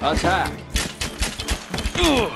Attack! Defend.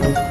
Attack!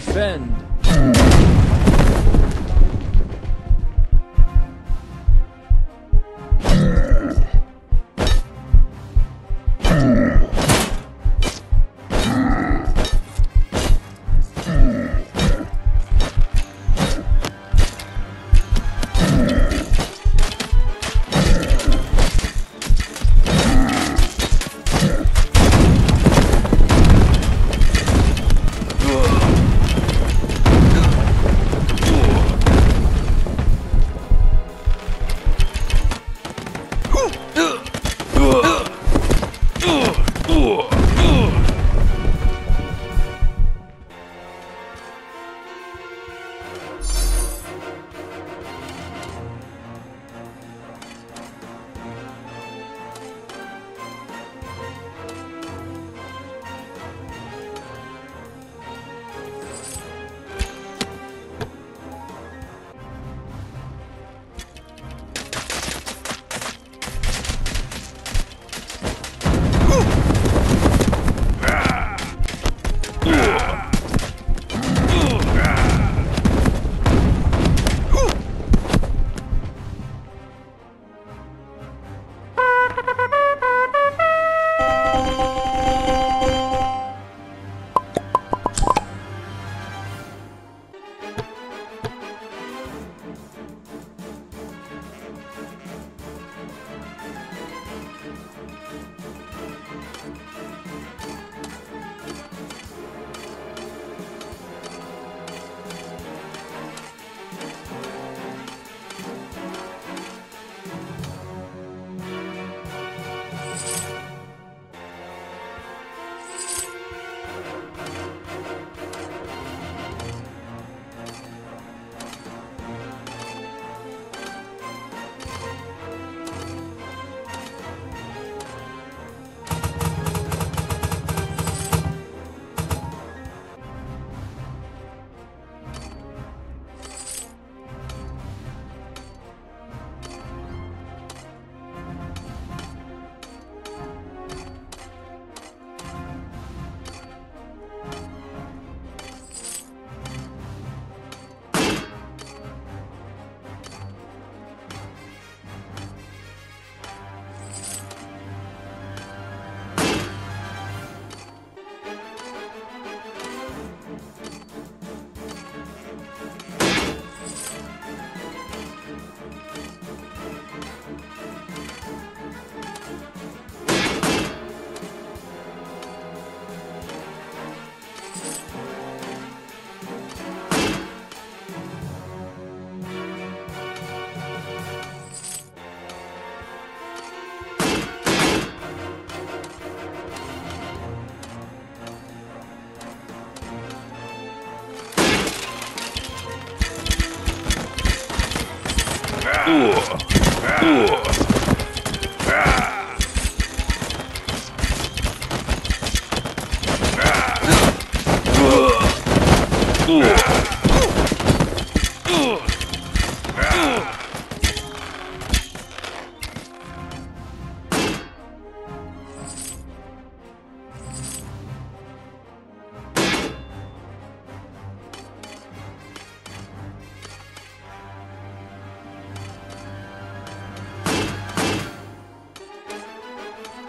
Defend.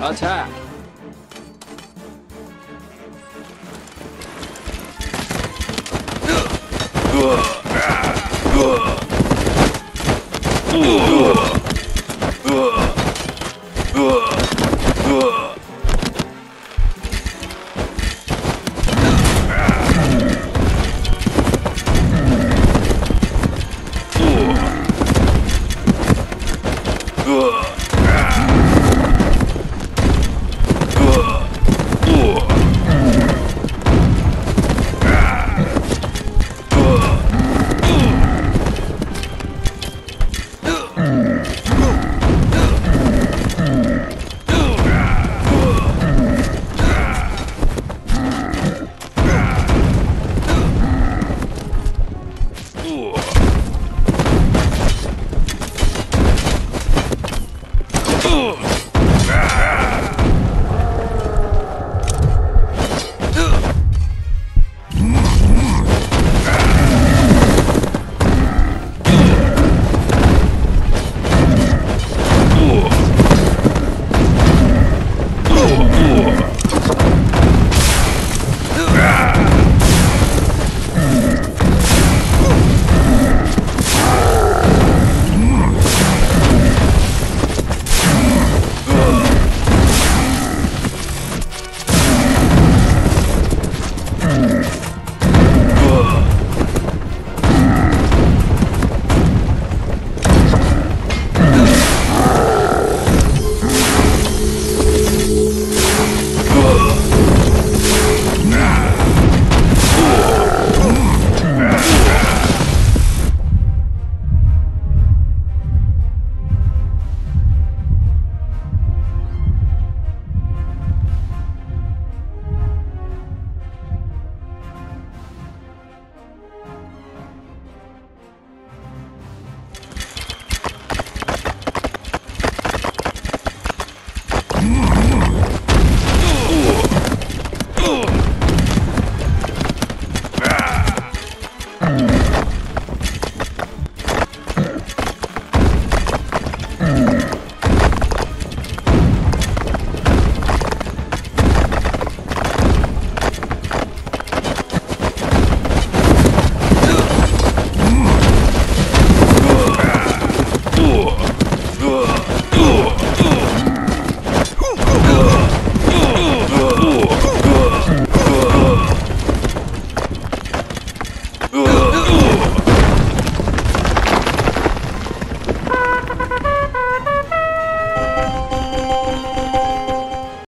Attack!